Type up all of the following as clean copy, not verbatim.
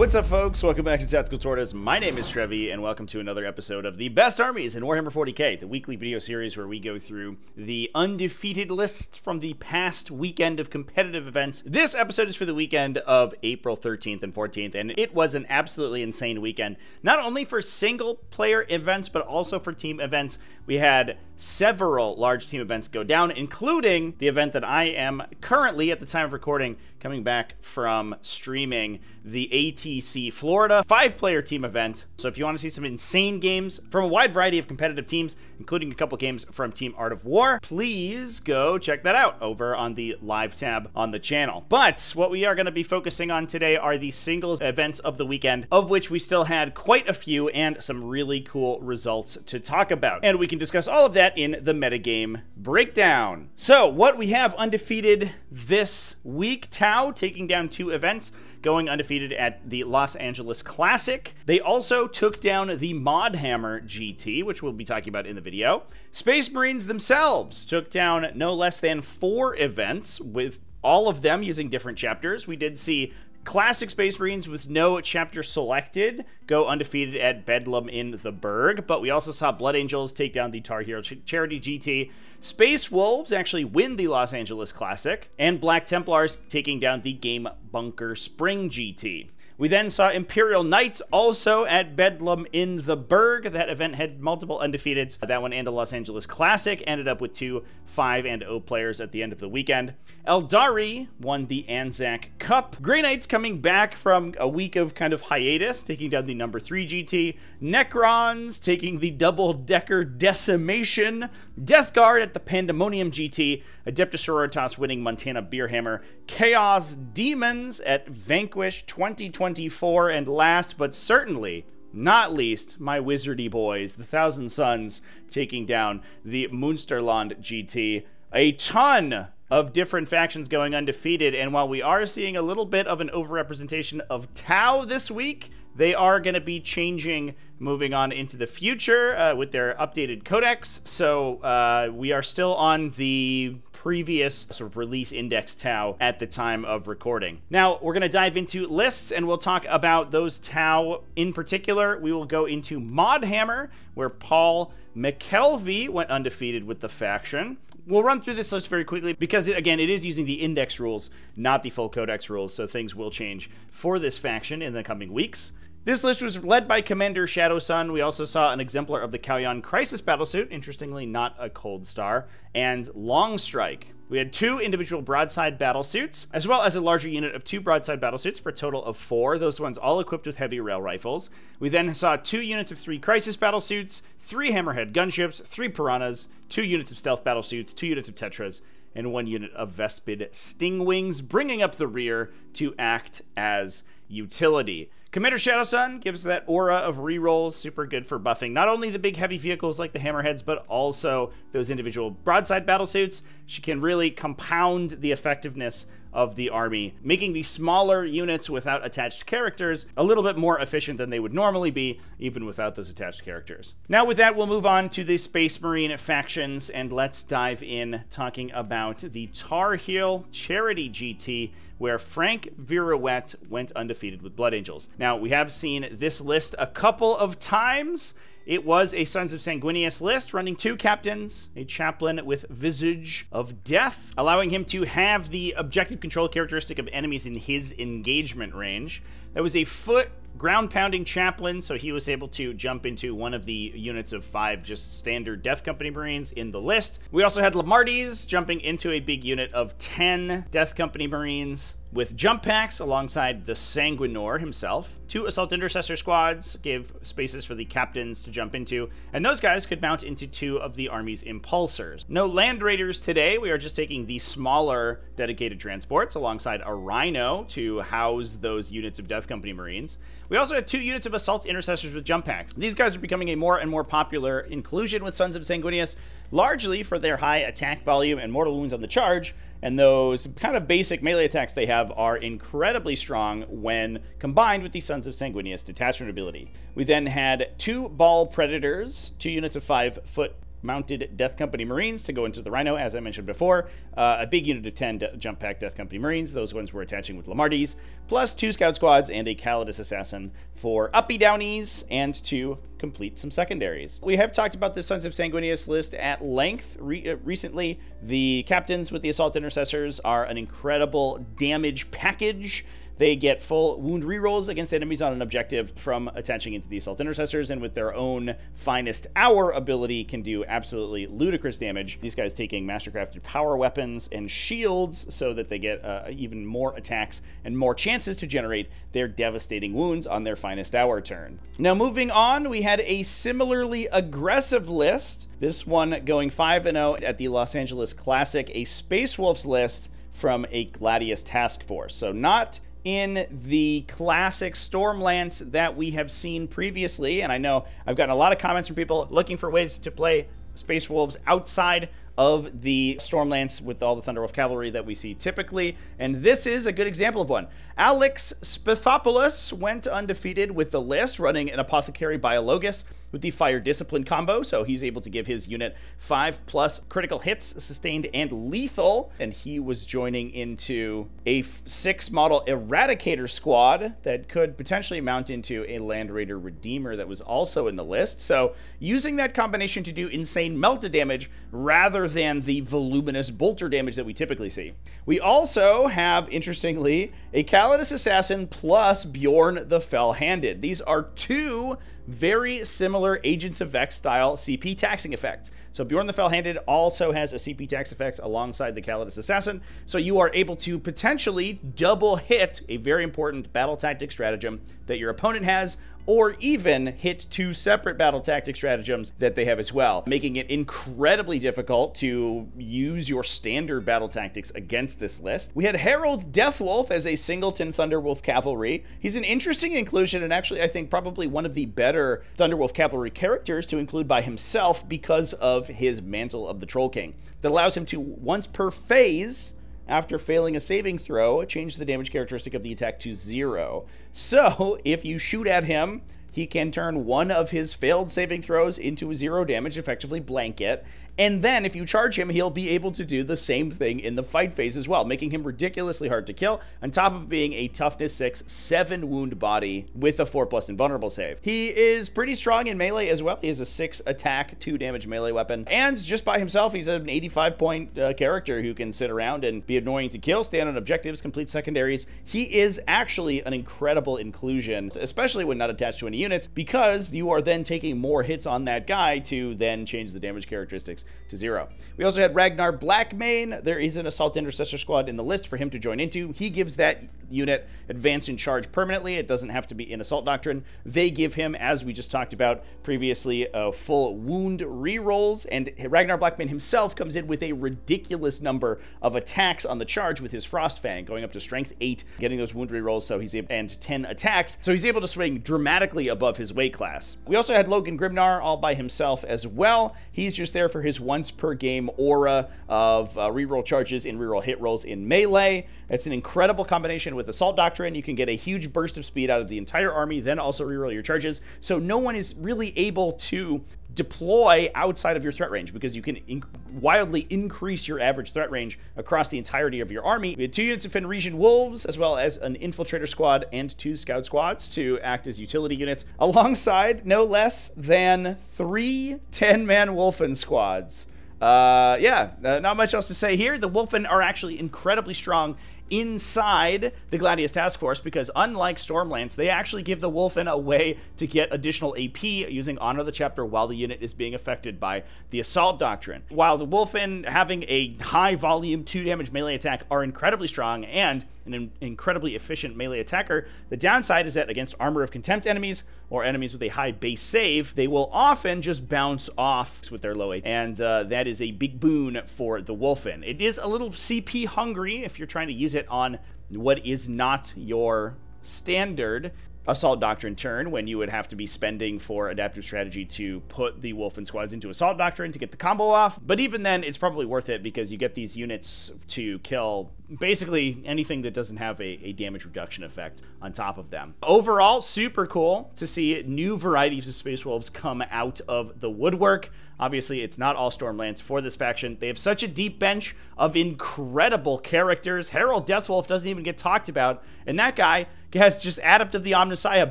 What's up, folks? Welcome back to Tactical Tortoise. My name is Trevi, and welcome to another episode of the Best Armies in Warhammer 40k, the weekly video series where we go through the undefeated lists from the past weekend of competitive events. This episode is for the weekend of April 13th and 14th, and it was an absolutely insane weekend, not only for single-player events, but also for team events. We had several large team events go down, including the event that I am currently, at the time of recording, coming back from streaming, the ATC Florida 5-player team event. So if you want to see some insane games from a wide variety of competitive teams, including a couple games from Team Art of War, please go check that out over on the live tab on the channel. But what we are going to be focusing on today are the singles events of the weekend, of which we still had quite a few and some really cool results to talk about. And we can discuss all of that in the metagame breakdown. So what we have undefeated this week, Tau taking down 2 events, going undefeated at the Los Angeles Classic. They also took down the Modhammer GT, which we'll be talking about in the video. Space Marines themselves took down no less than 4 events, with all of them using different chapters. We did see Classic Space Marines with no chapter selected go undefeated at Bedlam in the Berg, but we also saw Blood Angels take down the Tar Heel Charity GT. Space Wolves actually win the Los Angeles Classic, and Black Templars taking down the Game Bunker Spring GT. We then saw Imperial Knights also at Bedlam in the Berg. That event had multiple undefeateds. That one and the Los Angeles Classic ended up with 2 5- and 0 players at the end of the weekend. Eldari won the Anzac Cup. Grey Knights coming back from a week of kind of hiatus, taking down the number 3 GT. Necrons taking the Double Decker Decimation. Death Guard at the Pandemonium GT. Adept of Sororitas winning Montana Beerhammer. Chaos Demons at Vanquish 2024, and last but certainly not least, my wizardy boys, the Thousand Sons, taking down the Munsterland GT. A ton of different factions going undefeated, and while we are seeing a little bit of an overrepresentation of Tau this week, they are going to be changing moving on into the future with their updated codex, so we are still on the previous sort of release index Tau at the time of recording. Now we're going to dive into lists, and we'll talk about those Tau in particular. We will go into Modhammer, where Paul McKelvey went undefeated with the faction. We'll run through this list very quickly because, again, it is using the index rules, not the full codex rules, so things will change for this faction in the coming weeks. This list was led by Commander Shadowsun. We also saw an exemplar of the Kalyan Crisis Battlesuit, interestingly not a Cold Star, and Long Strike. We had 2 individual broadside battlesuits, as well as a larger unit of 2 broadside battlesuits for a total of 4, those ones all equipped with heavy rail rifles. We then saw 2 units of 3 crisis battlesuits, 3 hammerhead gunships, 3 piranhas, 2 units of stealth battlesuits, 2 units of tetras, and 1 unit of Vespid Stingwings, bringing up the rear to act as utility. Commander Shadowsun gives that aura of rerolls, super good for buffing not only the big heavy vehicles like the hammerheads, but also those individual broadside battlesuits. She can really compound the effectiveness of the army, making the smaller units without attached characters a little bit more efficient than they would normally be, even without those attached characters. Now with that, we'll move on to the Space Marine factions, and let's dive in talking about the Tar Heel Charity GT, where Frank Virouette went undefeated with Blood Angels. Now, we have seen this list a couple of times. It was a Sons of Sanguinius list, running 2 captains, a chaplain with Visage of Death, allowing him to have the objective control characteristic of enemies in his engagement range. That was a foot ground-pounding chaplain, so he was able to jump into one of the units of 5 just standard Death Company Marines in the list. We also had Lamartes jumping into a big unit of 10 Death Company Marines with jump packs alongside the Sanguinor himself. 2 Assault Intercessor squads gave spaces for the captains to jump into, and those guys could mount into 2 of the army's Impulsors. No Land Raiders today. We are just taking the smaller dedicated transports alongside a Rhino to house those units of Death Company Marines. We also had 2 units of Assault Intercessors with jump packs. These guys are becoming a more and more popular inclusion with Sons of Sanguinius, largely for their high attack volume and mortal wounds on the charge, and those kind of basic melee attacks they have are incredibly strong when combined with the Sons of Sanguinius detachment ability. We then had 2 Ball Predators, 2 units of 5-foot mounted Death Company Marines to go into the Rhino, as I mentioned before. A big unit of 10 jump pack Death Company Marines. Those ones we're attaching with Lamardis, plus 2 Scout Squads and a Calidus Assassin for uppy downies and to complete some secondaries. We have talked about the Sons of Sanguinius list at length recently. The captains with the Assault Intercessors are an incredible damage package. They get full wound rerolls against enemies on an objective from attaching into the Assault Intercessors, and with their own Finest Hour ability can do absolutely ludicrous damage. These guys taking Mastercrafted power weapons and shields so that they get even more attacks and more chances to generate their devastating wounds on their Finest Hour turn. Now moving on, we had a similarly aggressive list. This one going 5-0 at the Los Angeles Classic, a Space Wolves list from a Gladius Task Force. So not in the classic Stormlance that we have seen previously, and I know I've gotten a lot of comments from people looking for ways to play Space Wolves outside of the Stormlance with all the Thunderwolf Cavalry that we see typically, and this is a good example of one. Alex Spithopoulos went undefeated with the list, running an Apothecary Biologus with the Fire Discipline combo, so he's able to give his unit 5+ critical hits, sustained and lethal, and he was joining into a 6 model Eradicator squad that could potentially mount into a Land Raider Redeemer that was also in the list, so using that combination to do insane melted damage rather than the voluminous bolter damage that we typically see. We also have, interestingly, a Calidus Assassin plus Bjorn the Fell-Handed. These are 2 very similar Agents of Vex style CP taxing effects. So Bjorn the Fell-Handed also has a CP tax effect alongside the Calidus Assassin, so you are able to potentially double hit a very important battle tactic stratagem that your opponent has, or even hit 2 separate battle tactic stratagems that they have as well, making it incredibly difficult to use your standard battle tactics against this list. We had Harold Deathwolf as a singleton Thunderwolf Cavalry. He's an interesting inclusion, and actually I think probably one of the better Thunderwolf Cavalry characters to include by himself because of his Mantle of the Troll King that allows him to, once per phase, after failing a saving throw, change the damage characteristic of the attack to 0. So if you shoot at him, he can turn one of his failed saving throws into a 0 damage, effectively blanket. And then if you charge him, he'll be able to do the same thing in the fight phase as well, making him ridiculously hard to kill, on top of being a toughness 6, 7 wound body with a 4+ invulnerable save. He is pretty strong in melee as well. He is a 6 attack, 2 damage melee weapon. And just by himself, he's an 85 point character who can sit around and be annoying to kill, stand on objectives, complete secondaries. He is actually an incredible inclusion, especially when not attached to any units, because you are then taking more hits on that guy to then change the damage characteristics to 0. We also had Ragnar Blackmane. There is an Assault Intercessor squad in the list for him to join into. He gives that unit advance in charge permanently. It doesn't have to be in Assault Doctrine. They give him, as we just talked about previously, full wound rerolls, and Ragnar Blackmane himself comes in with a ridiculous number of attacks on the charge with his Frostfang, going up to strength 8, getting those wound rerolls, so he's able, and 10 attacks, so he's able to swing dramatically above his weight class. We also had Logan Grimnar all by himself as well. He's just there for his once per game aura of reroll charges and reroll hit rolls in melee. That's an incredible combination with Assault Doctrine. You can get a huge burst of speed out of the entire army, then also reroll your charges. So no one is really able to deploy outside of your threat range, because you can wildly increase your average threat range across the entirety of your army. We had 2 units of Fenrisian Wolves, as well as an Infiltrator Squad and 2 Scout Squads to act as utility units, alongside no less than 3 10-man Wolfen squads. Not much else to say here. The Wolfen are actually incredibly strong inside the Gladius Task Force, because unlike Stormlance, they actually give the Wolfen a way to get additional AP using Honor of the Chapter while the unit is being affected by the Assault Doctrine. While the Wolfen, having a high volume 2 damage melee attack, are incredibly strong and an incredibly efficient melee attacker, the downside is that against Armor of Contempt enemies or enemies with a high base save, they will often just bounce off with their low AP, and that is a big boon for the Wolfen. It is a little CP hungry if you're trying to use it on what is not your standard Assault Doctrine turn, when you would have to be spending for Adaptive Strategy to put the Wolfen squads into Assault Doctrine to get the combo off. But even then, it's probably worth it, because you get these units to kill basically anything that doesn't have a damage reduction effect on top of them. Overall, super cool to see new varieties of Space Wolves come out of the woodwork. Obviously, it's not all Stormlands for this faction. They have such a deep bench of incredible characters. Harold Deathwolf doesn't even get talked about, and that guy has just Adept of the Omnissiah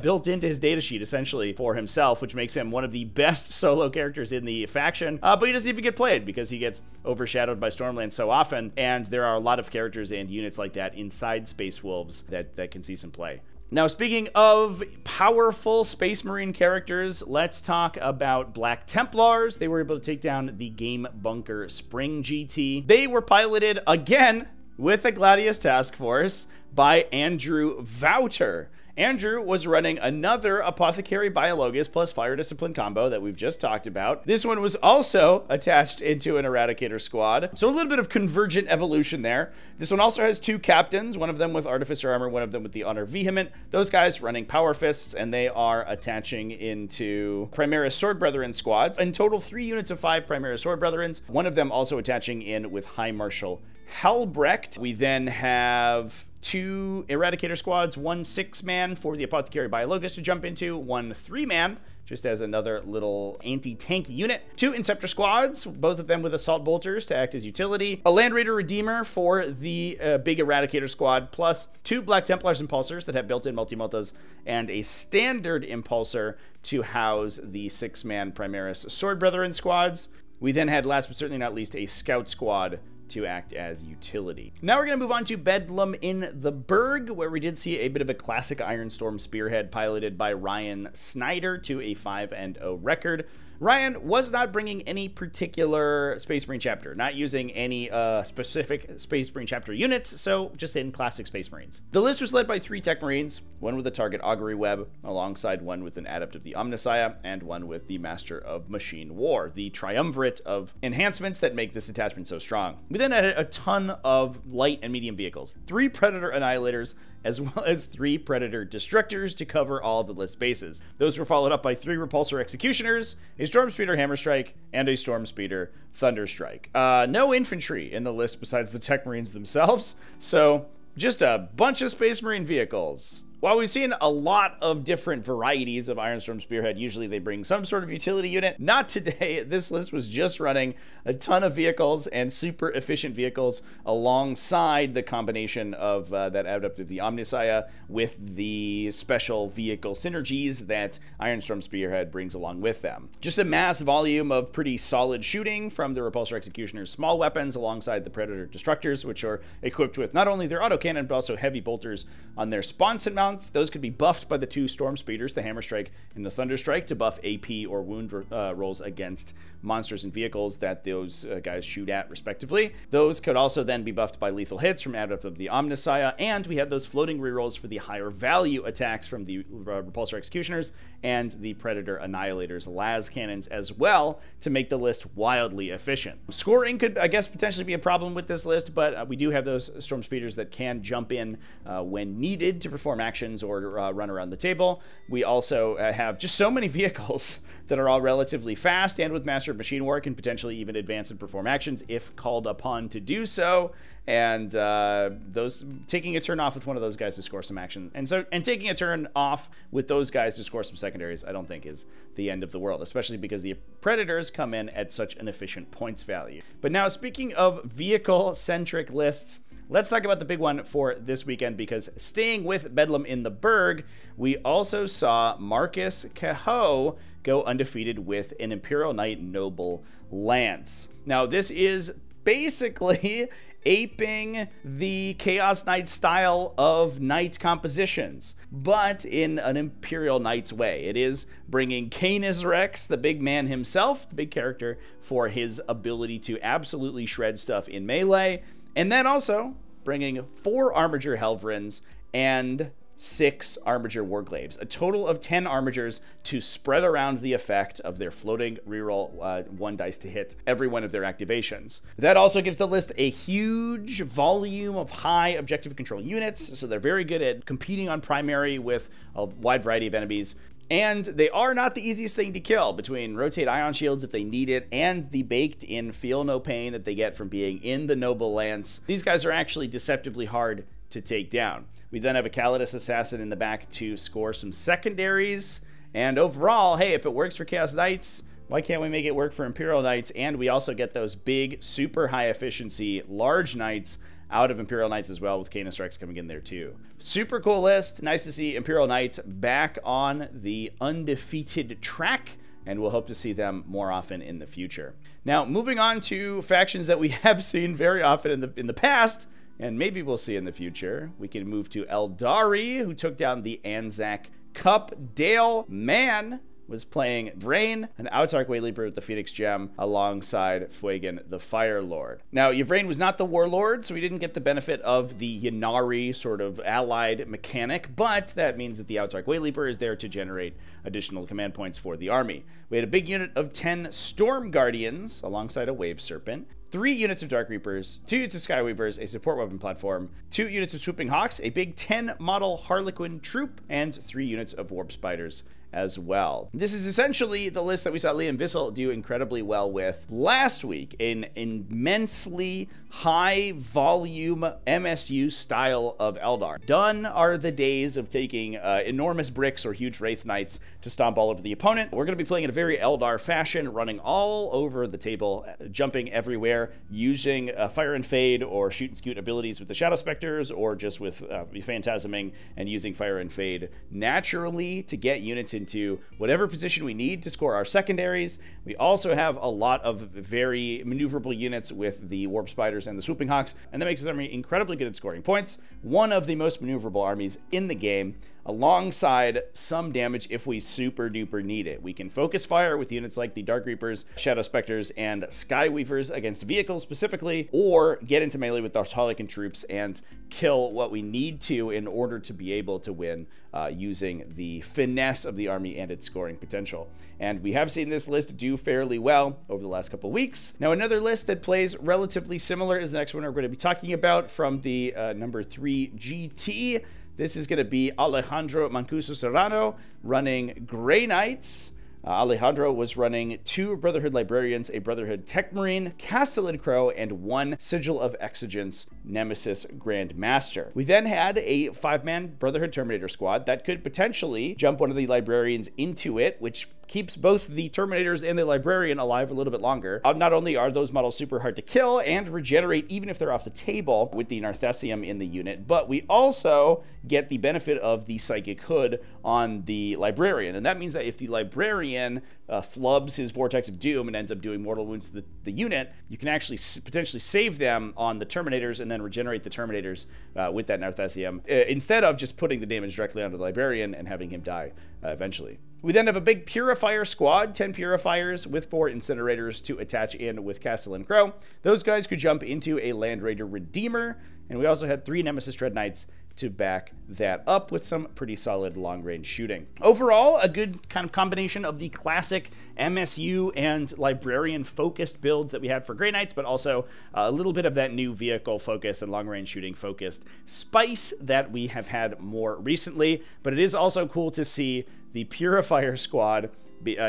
built into his datasheet, essentially, for himself, which makes him one of the best solo characters in the faction. But he doesn't even get played because he gets overshadowed by Stormlands so often, and there are a lot of characters and units like that inside Space Wolves that can see some play. Now, speaking of powerful Space Marine characters, let's talk about Black Templars. They were able to take down the Game Bunker Spring GT. They were piloted, again, with a Gladius Task Force by Andrew Vouter. Andrew was running another Apothecary Biologus plus Fire Discipline combo that we've just talked about. This one was also attached into an Eradicator squad. So a little bit of convergent evolution there. This one also has two captains, one of them with Artificer Armor, one of them with the Honor Vehement. Those guys running Power Fists, and they are attaching into Primaris Sword Brethren squads. In total, 3 units of 5 Primaris Sword Brethrens, one of them also attaching in with High Marshal Halbrecht. We then have 2 Eradicator squads, 1 6-man for the Apothecary Biologus to jump into, 1 3-man, just as another little anti-tank unit. 2 Inceptor squads, both of them with Assault Bolters to act as utility. A Land Raider Redeemer for the big Eradicator squad, plus 2 Black Templars Impulsors that have built-in multi-multas, and a standard Impulsor to house the 6-man Primaris Sword Brethren squads. We then had, last but certainly not least, a Scout squad to act as utility. Now we're gonna move on to Bedlam in the Berg, where we did see a bit of a classic Ironstorm Spearhead piloted by Ryan Snyder to a 5-0 record. Ryan was not bringing any particular Space Marine chapter, not using any specific Space Marine chapter units, so just in classic Space Marines. The list was led by 3 Tech Marines, one with a target augury web, alongside one with an Adept of the Omnissiah, and one with the Master of Machine War, the triumvirate of enhancements that make this attachment so strong. We then added a ton of light and medium vehicles, 3 Predator Annihilators, as well as 3 Predator Destructors to cover all of the list bases. Those were followed up by 3 Repulsor Executioners, a Stormspeeder Hammerstrike, and a Stormspeeder Thunderstrike. No infantry in the list besides the Tech Marines themselves, so just a bunch of Space Marine vehicles. While we've seen a lot of different varieties of Ironstorm Spearhead, usually they bring some sort of utility unit. Not today. This list was just running a ton of vehicles and super efficient vehicles alongside the combination of that Adept of the Omnissiah with the special vehicle synergies that Ironstorm Spearhead brings along with them. Just a mass volume of pretty solid shooting from the Repulsor Executioner's small weapons alongside the Predator Destructors, which are equipped with not only their autocannon, but also heavy bolters on their sponson mount. Those could be buffed by the 2 Storm Speeders, the Hammerstrike and the Thunderstrike, to buff AP or wound rolls against monsters and vehicles that those guys shoot at, respectively. Those could also then be buffed by lethal hits from Adept of the Omnissiah, and we have those floating rerolls for the higher value attacks from the Repulsor Executioners and the Predator Annihilators, las cannons as well, to make the list wildly efficient. Scoring could, I guess, potentially be a problem with this list, but we do have those Storm Speeders that can jump in when needed to perform action or run around the table. We also have just so many vehicles that are all relatively fast, and with Master of Machine War can potentially even advance and perform actions if called upon to do so. And those taking a turn off with one of those guys to score some action, and taking a turn off with those guys to score some secondaries, I don't think is the end of the world, especially because the Predators come in at such an efficient points value. But now, speaking of vehicle-centric lists, let's talk about the big one for this weekend, because staying with Bedlam in the Berg, we also saw Marcus Cahoe go undefeated with an Imperial Knight Noble Lance. Now, this is basically aping the Chaos Knight style of knight compositions, but in an Imperial Knight's way. It is bringing Canis Rex, the big man himself, the big character, for his ability to absolutely shred stuff in melee, and then also bringing 4 Armiger Helvrins and 6 Armiger Warglaives, a total of 10 Armigers to spread around the effect of their floating reroll 1 dice to hit every one of their activations. That also gives the list a huge volume of high objective control units, so they're very good at competing on primary with a wide variety of enemies. And they are not the easiest thing to kill, between rotate ion shields if they need it and the baked-in feel no pain that they get from being in the Noble Lance. These guys are actually deceptively hard to take down. We then have a Calidus Assassin in the back to score some secondaries. And overall, hey, if it works for Chaos Knights, Why can't we make it work for Imperial Knights? And we also get those big, super high efficiency, large Knights out of Imperial Knights as well, with Canis Rex coming in there too. Super cool list. Nice to see Imperial Knights back on the undefeated track, and we'll hope to see them more often in the future. Now, moving on to factions that we have seen very often in the past, and maybe we'll see in the future. We can move to Eldari, who took down the Anzac Cup. Dale Mann was playing Vrain, an Outdark Weight Leaper with the Phoenix Gem, alongside Fuegan, the Fire Lord. Now, Yvrain was not the Warlord, so we didn't get the benefit of the Yannari sort of allied mechanic, but that means that the Outdark Weight Leaper is there to generate additional command points for the army. We had a big unit of 10 Storm Guardians alongside a Wave Serpent, 3 units of Dark Reapers, 2 units of Skyweavers, a support weapon platform, 2 units of Swooping Hawks, a big 10 model Harlequin troop, and 3 units of Warp Spiders as well. This is essentially the list that we saw Liam Bissell do incredibly well with last week, an immensely high volume MSU style of Eldar. Done are the days of taking enormous bricks or huge Wraith Knights to stomp all over the opponent. We're going to be playing in a very Eldar fashion, running all over the table, jumping everywhere, using Fire and Fade or Shoot and Scoot abilities with the Shadow Specters, or just with Phantasming and using Fire and Fade naturally to get units into whatever position we need to score our secondaries. We also have a lot of very maneuverable units with the Warp Spiders and the Swooping Hawks, and that makes this army incredibly good at scoring points. One of the most maneuverable armies in the game, alongside some damage if we super duper need it. We can focus fire with units like the Dark Reapers, Shadow Specters, and Skyweavers against vehicles specifically, or get into melee with the Harlequin troops and kill what we need to in order to be able to win using the finesse of the army and its scoring potential. And we have seen this list do fairly well over the last couple weeks. Now, another list that plays relatively similar is the next one we're going to be talking about from the number 3 GT. This is going to be Alejandro Mancuso Serrano running Grey Knights. Alejandro was running 2 Brotherhood Librarians, a Brotherhood Tech Marine, Castellan Crow, and 1 Sigil of Exigence Nemesis Grand Master. We then had a 5-man Brotherhood Terminator squad that could potentially jump one of the Librarians into it, which keeps both the Terminators and the Librarian alive a little bit longer. Not only are those models super hard to kill and regenerate even if they're off the table with the Narthesium in the unit, but we also get the benefit of the Psychic Hood on the Librarian. And that means that if the Librarian flubs his Vortex of Doom and ends up doing mortal wounds to the unit, you can actually potentially save them on the Terminators and then regenerate the Terminators with that Narthesium, instead of just putting the damage directly onto the Librarian and having him die eventually. We then have a big Purifier squad, 10 Purifiers with 4 Incinerators to attach in with Castellan Crow. Those guys could jump into a Land Raider Redeemer, and we also had 3 Nemesis Dread Knights to back that up with some pretty solid long-range shooting. Overall, a good kind of combination of the classic MSU and Librarian-focused builds that we had for Grey Knights, but also a little bit of that new vehicle-focused and long-range shooting-focused spice that we have had more recently. But it is also cool to see the Purifier squad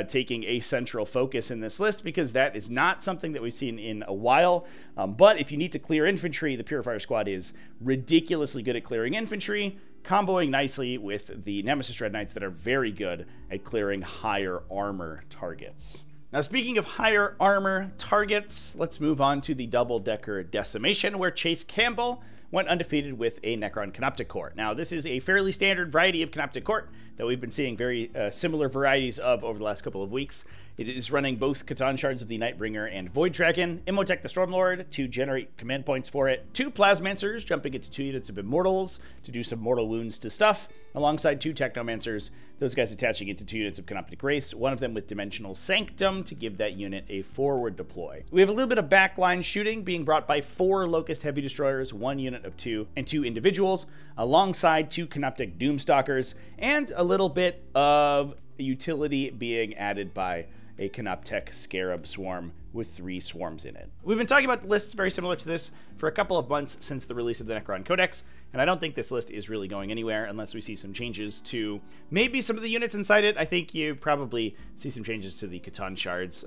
taking a central focus in this list, because that is not something that we've seen in a while. But if you need to clear infantry, the Purifier squad is ridiculously good at clearing infantry, comboing nicely with the Nemesis Dread Knights that are very good at clearing higher armor targets. Now, speaking of higher armor targets, let's move on to the Double Decker Decimation, where Chase Campbell went undefeated with a Necron Canopticort. Now, this is a fairly standard variety of Canopticort that we've been seeing very similar varieties of over the last couple of weeks. It is running both Catan Shards of the Nightbringer and Void Dragon, Imhotep the Stormlord to generate command points for it, 2 Plasmancers jumping into 2 units of Immortals to do some mortal wounds to stuff, alongside 2 Technomancers, those guys attaching into 2 units of Canoptic Wraiths, one of them with Dimensional Sanctum to give that unit a forward deploy. We have a little bit of backline shooting being brought by 4 Locust Heavy Destroyers, 1 unit of 2, and 2 individuals, alongside 2 Canoptic Doomstalkers, and a little bit of utility being added by a Canoptech Scarab Swarm with 3 swarms in it. We've been talking about lists very similar to this for a couple of months since the release of the Necron Codex, and I don't think this list is really going anywhere unless we see some changes to maybe some of the units inside it. I think you probably see some changes to the Catan Shards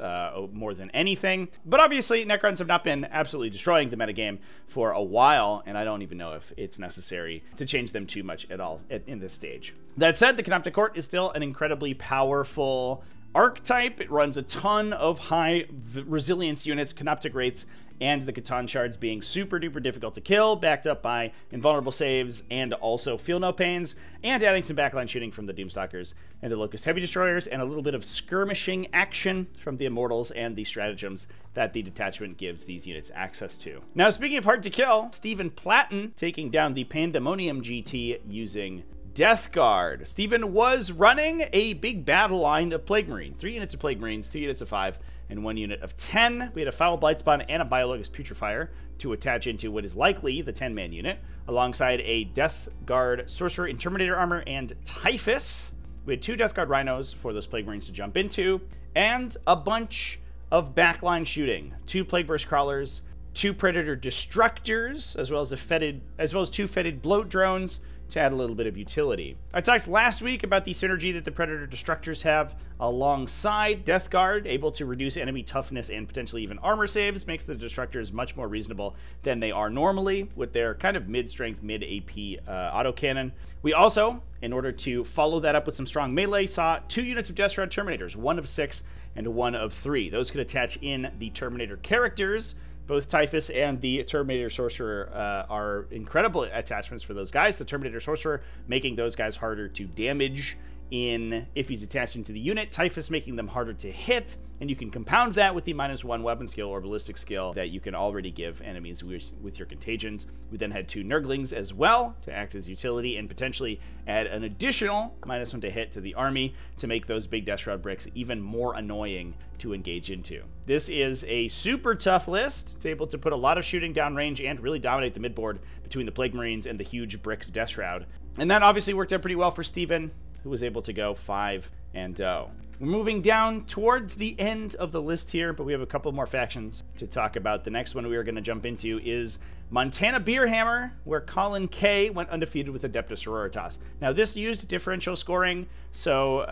more than anything. But obviously, Necrons have not been absolutely destroying the metagame for a while, and I don't even know if it's necessary to change them too much at all in this stage. That said, the Canopticort is still an incredibly powerful archetype. It runs a ton of high resilience units, Canoptic Wraiths, and the Catan Shards being super duper difficult to kill, backed up by invulnerable saves and also feel no pains, and adding some backline shooting from the Doomstalkers and the Locust Heavy Destroyers, and a little bit of skirmishing action from the Immortals and the stratagems that the detachment gives these units access to. Now, speaking of hard to kill, Stephen Platten taking down the Pandemonium GT using Death Guard. Stephen was running a big battle line of Plague Marine. 3 units of Plague Marines, 2 units of 5, and 1 unit of 10. We had a Foul Blightspawn and a Biologus Putrefier to attach into what is likely the 10-man unit, alongside a Death Guard Sorcerer in Terminator Armor and Typhus. We had 2 Death Guard Rhinos for those Plague Marines to jump into, and a bunch of backline shooting. 2 Plague Burst Crawlers, 2 Predator Destructors, as well as 2 Fetid Bloat Drones, to add a little bit of utility. I talked last week about the synergy that the Predator Destructors have alongside Death Guard, able to reduce enemy toughness and potentially even armor saves, makes the Destructors much more reasonable than they are normally with their kind of mid-strength, mid-AP autocannon. We also, in order to follow that up with some strong melee, saw 2 units of Death Shroud Terminators, 1 of 6 and 1 of 3. Those could attach in the Terminator characters. Both Typhus and the Terminator Sorcerer are incredible attachments for those guys. The Terminator Sorcerer making those guys harder to damage if he's attached into the unit. Typhus making them harder to hit. And you can compound that with the -1 weapon skill or ballistic skill that you can already give enemies with your contagions. We then had 2 Nurglings as well to act as utility and potentially add an additional -1 to hit to the army to make those big Death Shroud bricks even more annoying to engage into. This is a super tough list. It's able to put a lot of shooting downrange and really dominate the midboard between the Plague Marines and the huge bricks Death Shroud. And that obviously worked out pretty well for Stephen, who was able to go 5-0. We're moving down towards the end of the list here, but we have a couple more factions to talk about. The next one we are going to jump into is Montana Beerhammer, where Colin K went undefeated with Adeptus Sororitas. Now, this used differential scoring, so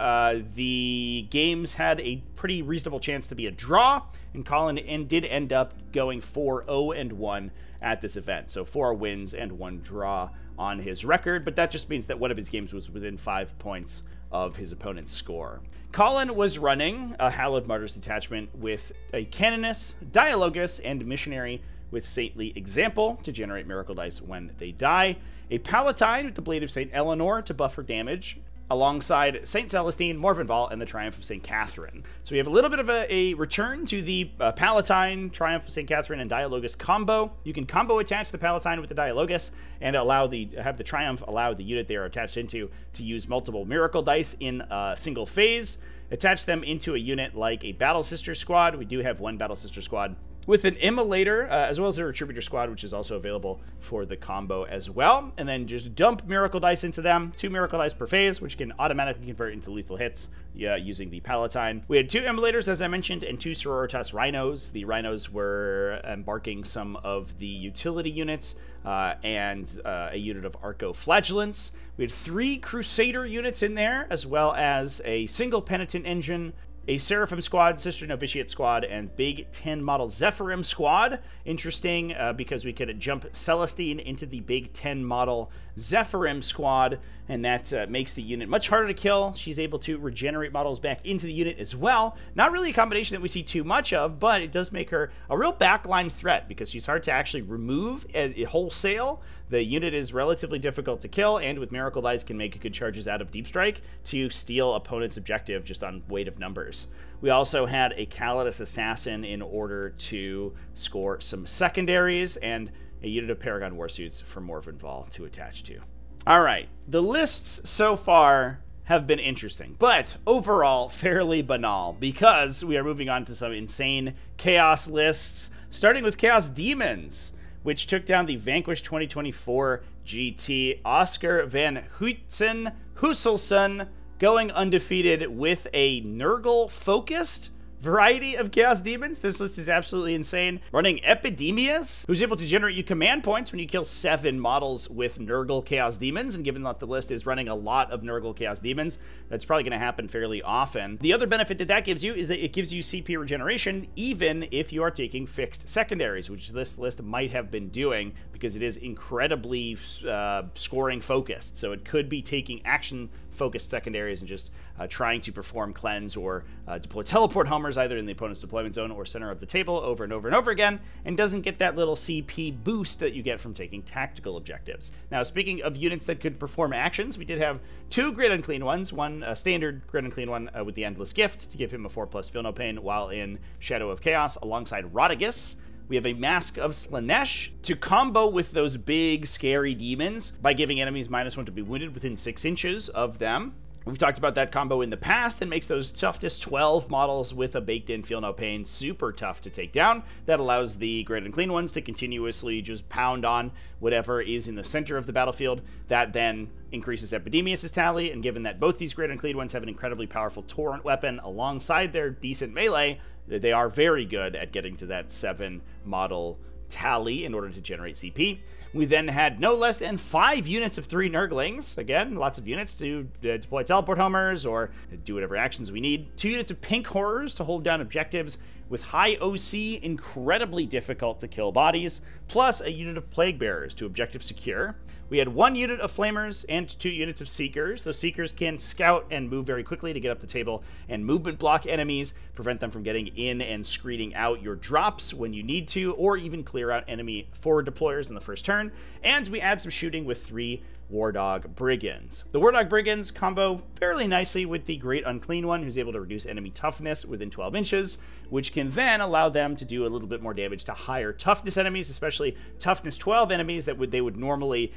the games had a pretty reasonable chance to be a draw, and Colin did end up going 4-0-1 at this event. So 4 wins and 1 draw on his record, but that just means that one of his games was within 5 points of his opponent's score. Colin was running a Hallowed Martyrs detachment with a Canoness, Dialogus, and Missionary with Saintly Example to generate miracle dice when they die, a Palatine with the Blade of St. Eleanor to buff her damage, alongside St. Celestine, Morvenval, and the Triumph of St. Catherine. So we have a little bit of a return to the Palatine, Triumph of St. Catherine, and Dialogus combo. You can combo attach the Palatine with the Dialogus and have the Triumph allow the unit they are attached into to use multiple miracle dice in a single phase. Attach them into a unit like a Battle Sister squad. We do have 1 Battle Sister squad with an Immolator, as well as a Retributor squad, which is also available for the combo as well. And then just dump miracle dice into them, 2 miracle dice per phase, which can automatically convert into lethal hits using the Palatine. We had 2 Immolators, as I mentioned, and 2 Sororitas Rhinos. The Rhinos were embarking some of the utility units and a unit of Arco Flagellants. We had 3 Crusader units in there, as well as a single Penitent Engine, a Seraphim squad, Sister Novitiate squad, and Big 10 model Zephyrim squad. Interesting because we could jump Celestine into the Big 10 model Zephyrim squad, and that makes the unit much harder to kill. She's able to regenerate models back into the unit as well. Not really a combination that we see too much of, but it does make her a real backline threat because she's hard to actually remove wholesale. The unit is relatively difficult to kill, and with Miracle Dice can make good charges out of Deep Strike to steal opponent's objective just on weight of numbers. We also had a Calidus Assassin in order to score some secondaries, and a unit of Paragon Warsuits for Morvenval to attach to. Alright, the lists so far have been interesting, but overall fairly banal, because we are moving on to some insane Chaos lists, starting with Chaos Demons, which took down the Vanquish 2024 GT. Oscar van Husselson going undefeated with a Nurgle-focused variety of Chaos Demons. This list is absolutely insane. Running Epidemius, who's able to generate you command points when you kill 7 models with Nurgle Chaos Demons, and given that the list is running a lot of Nurgle Chaos Demons, that's probably going to happen fairly often. The other benefit that gives you is that it gives you CP regeneration, even if you are taking fixed secondaries, which this list might have been doing, because it is incredibly scoring focused, so it could be taking action focused secondaries and just trying to perform cleanse or deploy teleport homers either in the opponent's deployment zone or center of the table over and over and over again, and doesn't get that little CP boost that you get from taking tactical objectives. Now, speaking of units that could perform actions, we did have two Grid Unclean ones, one standard Grid Unclean one with the Endless Gift to give him a 4+ Feel No Pain while in Shadow of Chaos alongside Rodigus. We have a Mask of Slanesh to combo with those big, scary demons by giving enemies -1 to be wounded within 6 inches of them. We've talked about that combo in the past that makes those toughest 12 models with a baked-in Feel No Pain super tough to take down. That allows the Grid and Clean ones to continuously just pound on whatever is in the center of the battlefield. That then increases Epidemius' tally, and given that both these Grid and Clean ones have an incredibly powerful Torrent weapon alongside their decent melee, they are very good at getting to that 7-model tally in order to generate CP. We then had no less than 5 units of 3 Nurglings. Again, lots of units to deploy teleport homers or do whatever actions we need. 2 units of Pink Horrors to hold down objectives with high OC, incredibly difficult to kill bodies, plus a unit of Plague Bearers to objective secure. We had 1 unit of Flamers and 2 units of Seekers. Those Seekers can scout and move very quickly to get up the table and movement block enemies, prevent them from getting in and screening out your drops when you need to, or even clear out enemy forward deployers in the first turn. And we add some shooting with 3 War Dog Brigands. The War Dog Brigands combo fairly nicely with the Great Unclean one, who's able to reduce enemy toughness within 12 inches, which can then allow them to do a little bit more damage to higher toughness enemies, especially toughness 12 enemies that they would normally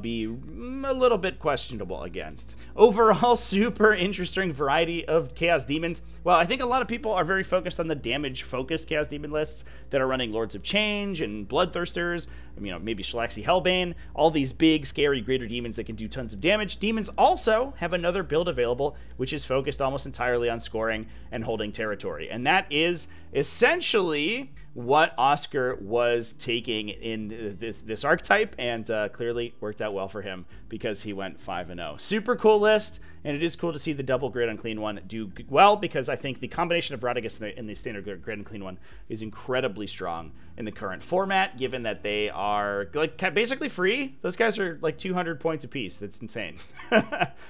be a little bit questionable against. Overall, super interesting variety of Chaos Demons. Well, I think a lot of people are very focused on the damage-focused Chaos Demon lists that are running Lords of Change and Bloodthirsters, you know, maybe Shalaxi Hellbane, all these big, scary, greater demons that can do tons of damage. Demons also have another build available, which is focused almost entirely on scoring and holding territory. And that is essentially what Oscar was taking in this archetype, and clearly worked out well for him because he went 5-0. Super cool list, and it is cool to see the double Grid Unclean one do well, because I think the combination of Rodigus and the standard Grid Unclean one is incredibly strong in the current format, given that they are like basically free. Those guys are like 200 points a piece. That's insane.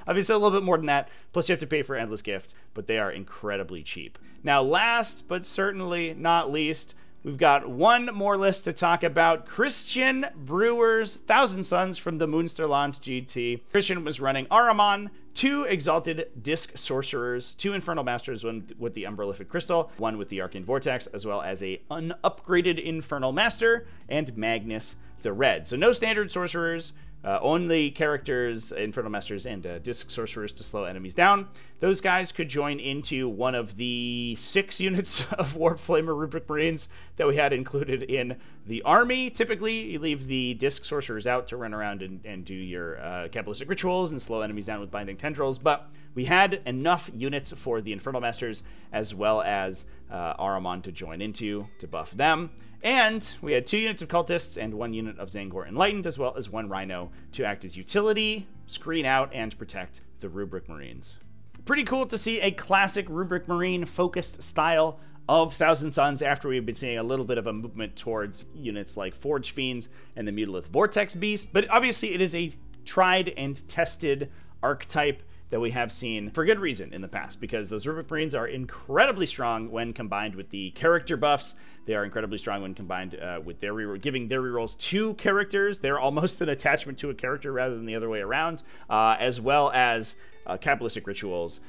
Obviously a little bit more than that, plus you have to pay for Endless Gift, but they are incredibly cheap. Now, last but certainly not least, we've got one more list to talk about. Christian Brewer's Thousand Sons from the Munsterland GT. Christian was running Ahriman, 2 Exalted Disc Sorcerers, 2 Infernal Masters, 1 with the Umbralific Crystal, 1 with the Arcane Vortex, as well as a unupgraded Infernal Master, and Magnus the Red. So no standard sorcerers, only characters, Infernal Masters, and Disc Sorcerers to slow enemies down. Those guys could join into one of the 6 units of Warp Flamer Rubric Marines that we had included in the army. Typically, you leave the Disc Sorcerers out to run around and do your Kabbalistic rituals and slow enemies down with Binding Tendrils, but we had enough units for the Infernal Masters as well as Ahriman to join into to buff them. And we had 2 units of Cultists and 1 unit of Zangor Enlightened, as well as 1 Rhino to act as utility, screen out, and protect the Rubric Marines. Pretty cool to see a classic Rubric Marine focused style of Thousand Sons after we've been seeing a little bit of a movement towards units like Forge Fiends and the Mutalith Vortex Beast. But obviously it is a tried and tested archetype that we have seen for good reason in the past, because those Rubric Marines are incredibly strong when combined with the character buffs. They are incredibly strong when combined with their reroll, giving their rerolls to characters. They're almost an attachment to a character rather than the other way around, as well as Kabbalistic rituals,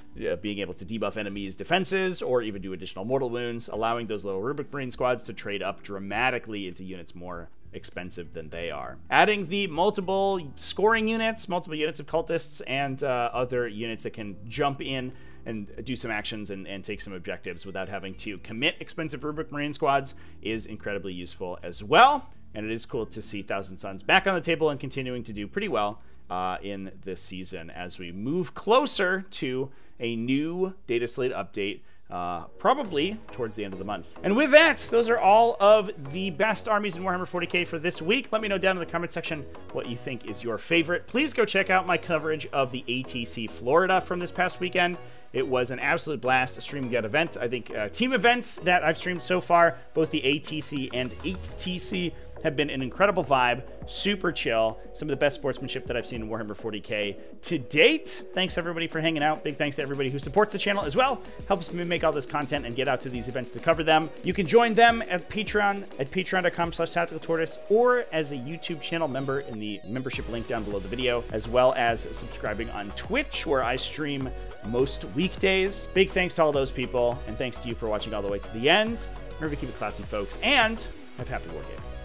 being able to debuff enemies' defenses or even do additional mortal wounds, allowing those little Rubric Marine squads to trade up dramatically into units more expensive than they are. Adding the multiple scoring units, multiple units of Cultists, and other units that can jump in and do some actions and take some objectives without having to commit expensive Rubric Marine squads is incredibly useful as well. And it is cool to see Thousand Sons back on the table and continuing to do pretty well in this season as we move closer to a new data slate update, probably towards the end of the month. And with that, those are all of the best armies in Warhammer 40k for this week. Let me know down in the comment section what you think is your favorite. Please go check out my coverage of the ATC Florida from this past weekend. It was an absolute blast streaming that event. I think team events that I've streamed so far, both the ATC and 8TC, have been an incredible vibe, super chill, some of the best sportsmanship that I've seen in Warhammer 40k to date. Thanks everybody for hanging out. Big thanks to everybody who supports the channel as well, helps me make all this content and get out to these events to cover them. You can join them at Patreon at patreon.com/tacticaltortoise or as a YouTube channel member in the membership link down below the video, as well as subscribing on Twitch where I stream most weekdays. Big thanks to all those people, and thanks to you for watching all the way to the end. Remember to keep it classy, folks, and have happy wargaming.